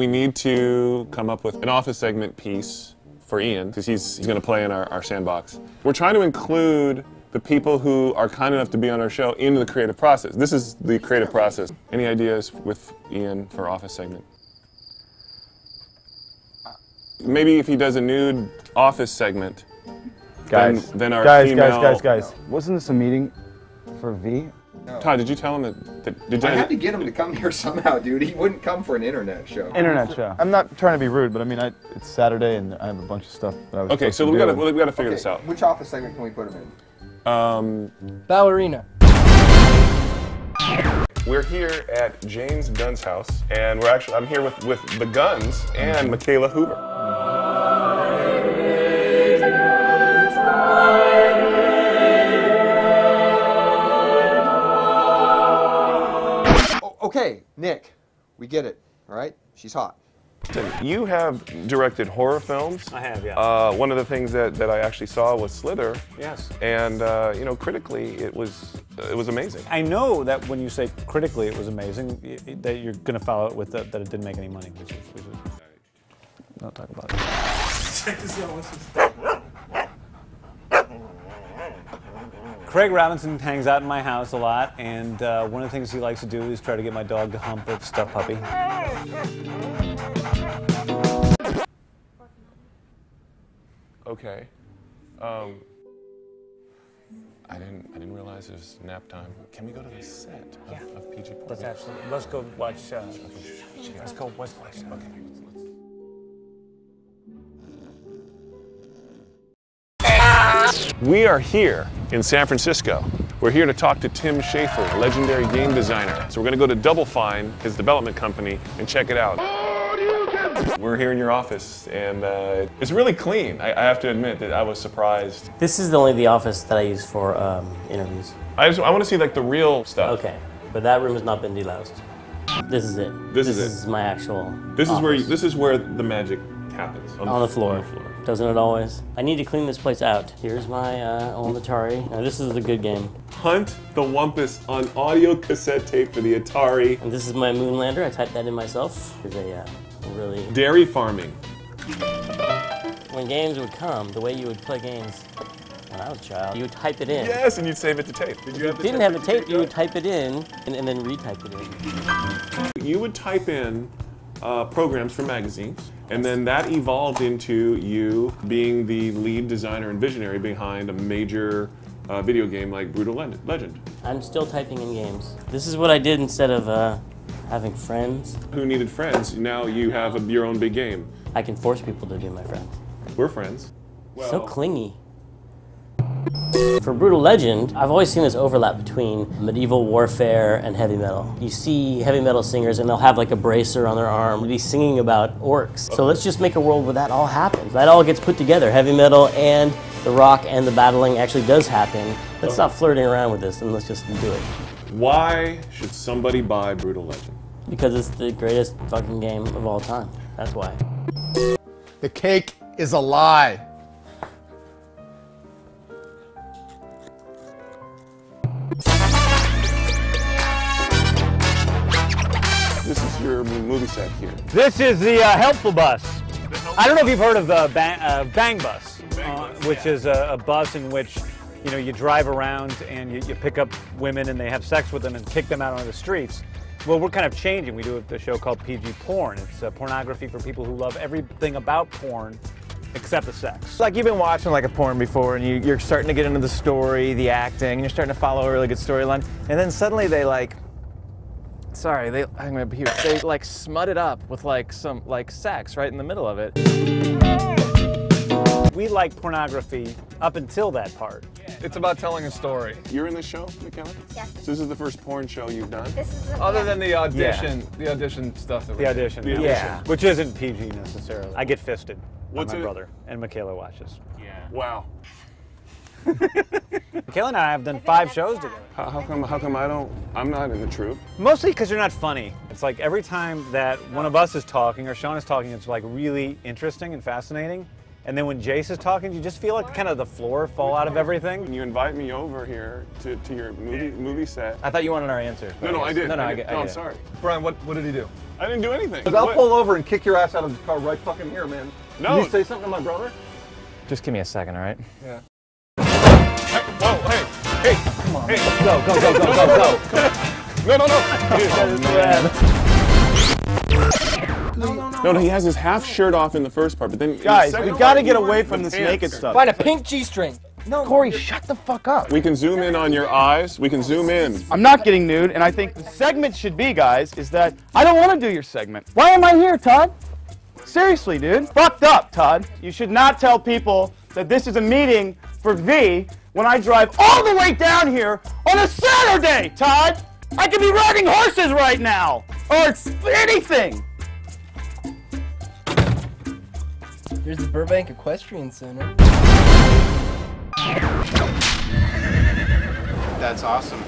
We need to come up with an office segment piece for Ian, because he's going to play in our sandbox. We're trying to include the people who are kind enough to be on our show into the creative process. This is the creative process. Any ideas with Ian for office segment? Maybe if he does a nude office segment, guys, then our female... Guys. Wasn't this a meeting for V? No. Todd, did you tell him that I had to get him to come here somehow, dude. He wouldn't come for an internet show. I'm not trying to be rude, but I mean, it's Saturday and I have a bunch of stuff that I was supposed to do. Okay, so we've got to figure this out. Which office segment can we put him in? Ballerina. We're here at James Gunn's house, and we're actually, I'm here with the Gunns and Mikaela Hoover. Okay, Nick, we get it, all right? She's hot. You have directed horror films. I have, yeah. One of the things that I actually saw was Slither. Yes. And, you know, critically, it was amazing. I know that when you say critically it was amazing, that you're going to follow it with that it didn't make any money, which is... Don't talk about it. Check this out. What's this? Craig Robinson hangs out in my house a lot, and one of the things he likes to do is try to get my dog to hump a stuffed puppy. Okay. I didn't realize it was nap time. Can we go to the set of PG Porn? That's absolutely. Let's go watch. Let's go watch. Okay. We are here in San Francisco. We're here to talk to Tim Schafer, a legendary game designer. So we're going to go to Double Fine, his development company, and check it out. We're here in your office, and it's really clean. I have to admit that I was surprised. This is only the office that I use for interviews. I want to see like the real stuff. Okay, but that room has not been deloused. This is it. This is my actual. This is where the magic happens. On the floor. Doesn't it always? I need to clean this place out. Here's my old Atari. Now this is the good game. Hunt the Wumpus on audio cassette tape for the Atari. And this is my Moonlander. I typed that in myself. It's a really... Dairy farming. When games would come, the way you would play games when I was a child, you would type it in. Yes, and you'd save it to tape. If you didn't have the tape, you would type it in and then retype it in. You would type in programs for magazines. And then that evolved into you being the lead designer and visionary behind a major video game like Brutal Legend. I'm still typing in games. This is what I did instead of having friends. Who needed friends? Now you have your own big game. I can force people to be my friends. We're friends. Well, so clingy. For Brutal Legend, I've always seen this overlap between medieval warfare and heavy metal. You see heavy metal singers and they'll have like a bracer on their arm. They'll be singing about orcs. So let's just make a world where that all happens. That all gets put together. Heavy metal and the rock and the battling actually does happen. Let's not flirting around with this and let's just do it. Why should somebody buy Brutal Legend? Because it's the greatest fucking game of all time. That's why. The cake is a lie. This is your movie set here. This is the helpful bus. I don't know if you've heard of the Bang Bus, which is a bus in which you drive around and you pick up women and they have sex with them and kick them out onto the streets. Well, we're kind of changing. We do a show called PG Porn. It's pornography for people who love everything about porn except the sex. Like, you've been watching like a porn before and you're starting to get into the story, the acting, and you're starting to follow a really good storyline, and then suddenly they like... Sorry, I'm gonna be huge. They like smut it up with like some like sex right in the middle of it. We like pornography up until that part. It's about telling a story. You're in this show, Mikaela? Yes. So this is the first porn show you've done? This is Other than the audition, the audition stuff that we did. The audition. Which isn't PG necessarily. I get fisted by my brother, and Mikaela watches. Yeah. Wow. Mikaela and I have done 5 shows together. How come I'm not in the troupe? Mostly because you're not funny. It's like every time that one of us is talking or Sean is talking, it's like really interesting and fascinating. And then when Jace is talking, you just feel like kind of the floor fall out of everything. When you invite me over here to your movie set. I thought you wanted our answer. No, I did. No, I'm sorry. Brian, what did he do? I didn't do anything. Because I'll pull over and kick your ass out of the car right fucking here, man. No. Did you say something to my brother? Just give me a second, all right? Yeah. Hey, whoa, hey, hey. Come on. Hey. Go. No, no, no. Oh, man. No, he has his half shirt off in the first part, but then... Guys, we gotta get away from this naked stuff. Find a pink G-string. No, Corey, shut the fuck up. We can zoom in on your eyes. We can zoom in. I'm not getting nude, and I think the segment should be, guys, is that I don't want to do your segment. Why am I here, Todd? Seriously, dude. Fucked up, Todd. You should not tell people that this is a meeting for V when I drive all the way down here on a Saturday, Todd. I could be riding horses right now, or anything. Here's the Burbank Equestrian Center. That's awesome.